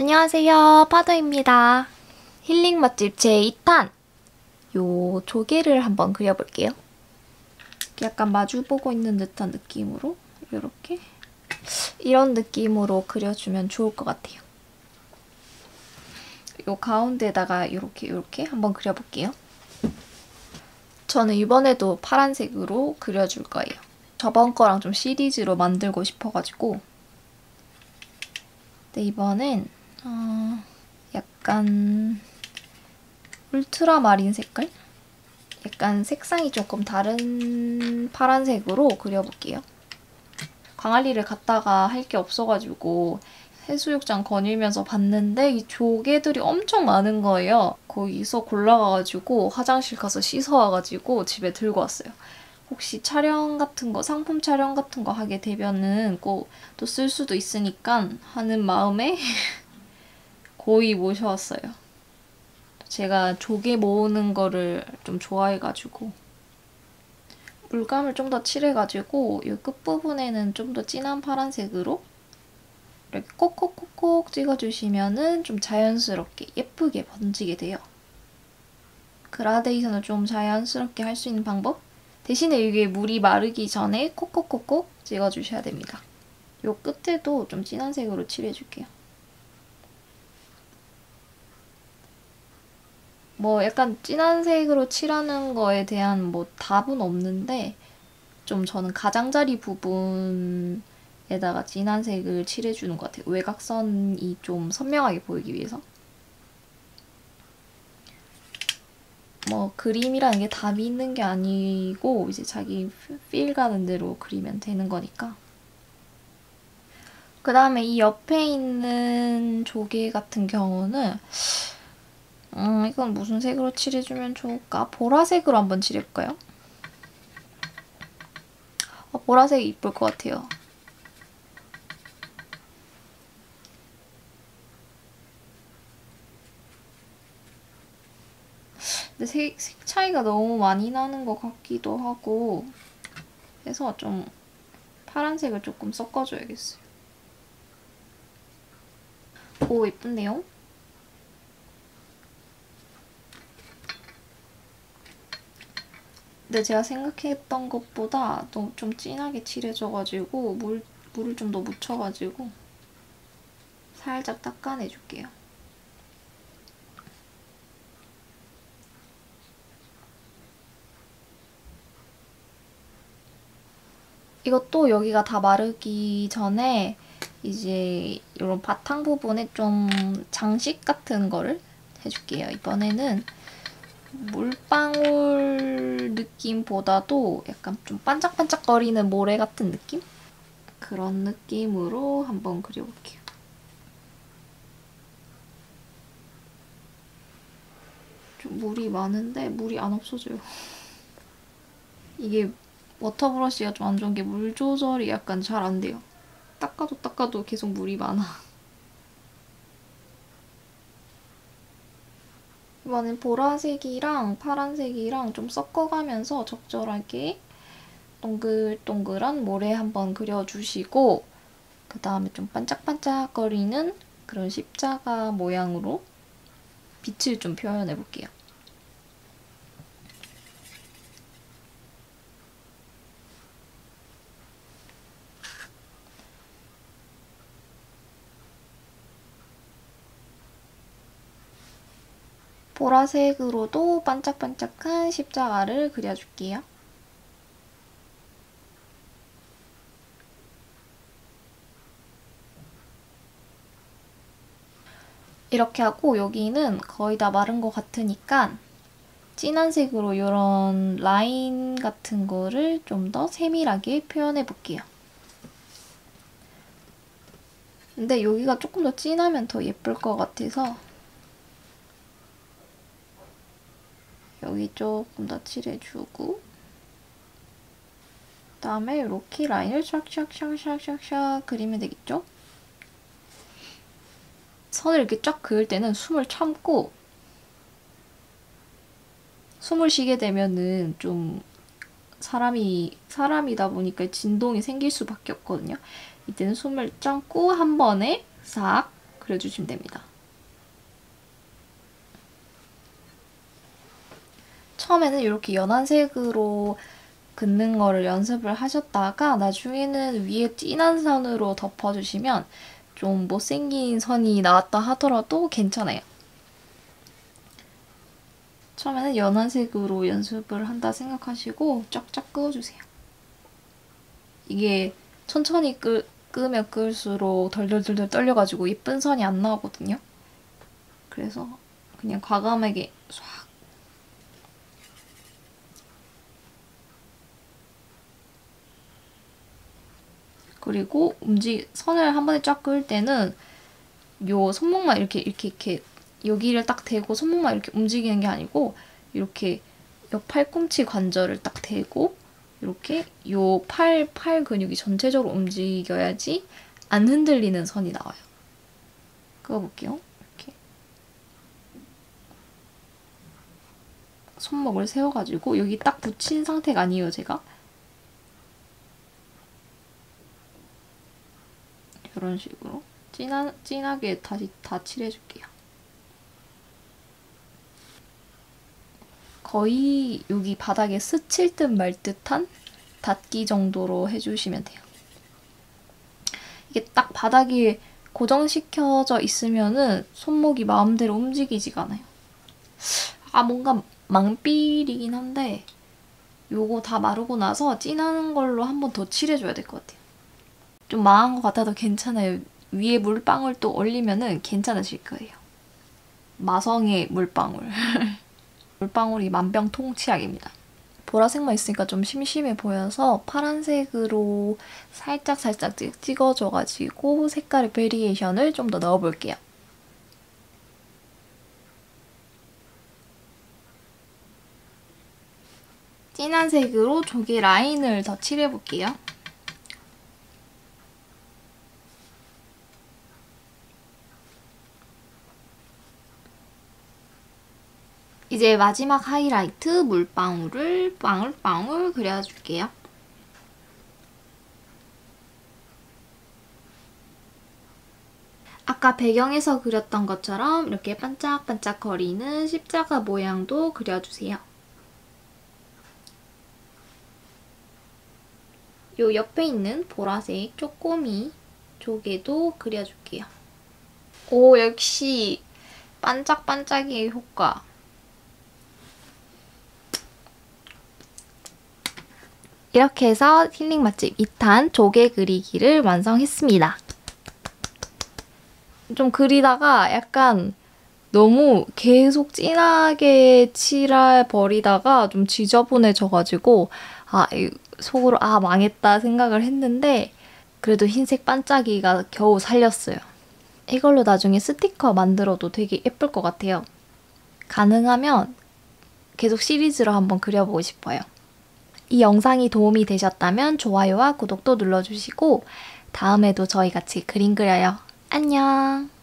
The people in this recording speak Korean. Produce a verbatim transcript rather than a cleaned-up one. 안녕하세요, 파도입니다. 힐링 맛집 제이 탄! 요 조개를 한번 그려볼게요. 약간 마주보고 있는 듯한 느낌으로 요렇게 이런 느낌으로 그려주면 좋을 것 같아요. 요 가운데에다가 요렇게 요렇게 한번 그려볼게요. 저는 이번에도 파란색으로 그려줄 거예요. 저번 거랑 좀 시리즈로 만들고 싶어가지고. 근데 이번엔 어, 약간 울트라마린 색깔? 약간 색상이 조금 다른 파란색으로 그려볼게요. 광안리를 갔다가 할 게 없어가지고 해수욕장 거닐면서 봤는데 이 조개들이 엄청 많은 거예요. 거기서 골라가지고 화장실 가서 씻어와가지고 집에 들고 왔어요. 혹시 촬영 같은 거, 상품 촬영 같은 거 하게 되면은 꼭 또 쓸 수도 있으니까 하는 마음에 고이 모셔왔어요. 제가 조개 모으는 거를 좀 좋아해가지고 물감을 좀 더 칠해가지고 이 끝부분에는 좀 더 진한 파란색으로 이렇게 콕콕콕콕 찍어주시면은 좀 자연스럽게 예쁘게 번지게 돼요. 그라데이션을 좀 자연스럽게 할 수 있는 방법? 대신에 이게 물이 마르기 전에 콕콕콕콕 찍어주셔야 됩니다. 이 끝에도 좀 진한 색으로 칠해줄게요. 뭐 약간 진한 색으로 칠하는 거에 대한 뭐 답은 없는데 좀 저는 가장자리 부분 에다가 진한 색을 칠해주는 것 같아요. 외곽선이 좀 선명하게 보이기 위해서. 뭐 그림이라는 게 답이 있는 게 아니고 이제 자기 필 가는 대로 그리면 되는 거니까. 그 다음에 이 옆에 있는 조개 같은 경우는 음 이건 무슨 색으로 칠해주면 좋을까? 보라색으로 한번 칠해볼까요? 어, 보라색 이쁠 것 같아요. 근데 색, 색 차이가 너무 많이 나는 것 같기도 하고 해서 좀 파란색을 조금 섞어줘야겠어요. 오, 예쁜데요? 근데 제가 생각했던 것보다 너무 좀 진하게 칠해져가지고 물, 물을 좀 더 묻혀가지고 살짝 닦아내줄게요. 이것도 여기가 다 마르기 전에 이제 이런 바탕 부분에 좀 장식 같은 거를 해줄게요. 이번에는 물방울 느낌보다도 약간 좀 반짝반짝거리는 모래 같은 느낌? 그런 느낌으로 한번 그려볼게요. 좀 물이 많은데 물이 안 없어져요. 이게 워터브러쉬가 좀 안 좋은 게 물 조절이 약간 잘 안 돼요. 닦아도 닦아도 계속 물이 많아. 이번엔 보라색이랑 파란색이랑 좀 섞어가면서 적절하게 동글동글한 모래 한번 그려주시고 그 다음에 좀 반짝반짝거리는 그런 십자가 모양으로 빛을 좀 표현해볼게요. 보라색으로도 반짝반짝한 십자가를 그려줄게요. 이렇게 하고 여기는 거의 다 마른 것 같으니까 진한 색으로 이런 라인 같은 거를 좀 더 세밀하게 표현해 볼게요. 근데 여기가 조금 더 진하면 더 예쁠 것 같아서 여기 조금 더 칠해주고 그 다음에 이렇게 라인을 샥샥샥샥샥 그리면 되겠죠? 선을 이렇게 쫙 그을 때는 숨을 참고 숨을 쉬게 되면은 좀 사람이 사람이다 보니까 진동이 생길 수밖에 없거든요. 이때는 숨을 참고 한 번에 싹 그려주시면 됩니다. 처음에는 이렇게 연한 색으로 긋는 거를 연습을 하셨다가 나중에는 위에 진한 선으로 덮어주시면 좀 못생긴 선이 나왔다 하더라도 괜찮아요. 처음에는 연한 색으로 연습을 한다 생각하시고 쫙쫙 끄어주세요. 이게 천천히 끄, 끄면 끌수록 덜덜덜덜 떨려가지고 예쁜 선이 안 나오거든요. 그래서 그냥 과감하게 쏵 그리고 움직 선을 한 번에 쫙 그을 때는 요 손목만 이렇게 이렇게 이렇게 여기를 딱 대고 손목만 이렇게 움직이는 게 아니고 이렇게 옆 팔꿈치 관절을 딱 대고 이렇게 요 팔 팔 근육이 전체적으로 움직여야지 안 흔들리는 선이 나와요. 그어볼게요. 이렇게 손목을 세워가지고 여기 딱 붙인 상태가 아니에요, 제가. 이런 식으로 진한, 진하게 다시 다 칠해줄게요. 거의 여기 바닥에 스칠 듯 말 듯한 닿기 정도로 해주시면 돼요. 이게 딱 바닥에 고정시켜져 있으면은 손목이 마음대로 움직이지가 않아요. 아, 뭔가 망삘이긴 한데 요거 다 마르고 나서 진한 걸로 한 번 더 칠해줘야 될 것 같아요. 좀 망한 것 같아도 괜찮아요. 위에 물방울 또 올리면은 괜찮으실 거예요. 마성의 물방울. 물방울이 만병통치약입니다. 보라색만 있으니까 좀 심심해 보여서 파란색으로 살짝살짝 찍어줘가지고 색깔의 베리에이션을 좀 더 넣어볼게요. 진한 색으로 조개 라인을 더 칠해볼게요. 이제 마지막 하이라이트 물방울을 방울방울 그려줄게요. 아까 배경에서 그렸던 것처럼 이렇게 반짝반짝 거리는 십자가 모양도 그려주세요. 요 옆에 있는 보라색 쪼꼬미 조개도 그려줄게요. 오, 역시 반짝반짝이의 효과. 이렇게 해서 힐링 맛집 이 탄 조개 그리기를 완성했습니다. 좀 그리다가 약간 너무 계속 진하게 칠해버리다가 좀 지저분해져가지고 아, 속으로 아 망했다 생각을 했는데 그래도 흰색 반짝이가 겨우 살렸어요. 이걸로 나중에 스티커 만들어도 되게 예쁠 것 같아요. 가능하면 계속 시리즈로 한번 그려보고 싶어요. 이 영상이 도움이 되셨다면 좋아요와 구독도 눌러주시고 다음에도 저희 같이 그림 그려요. 안녕!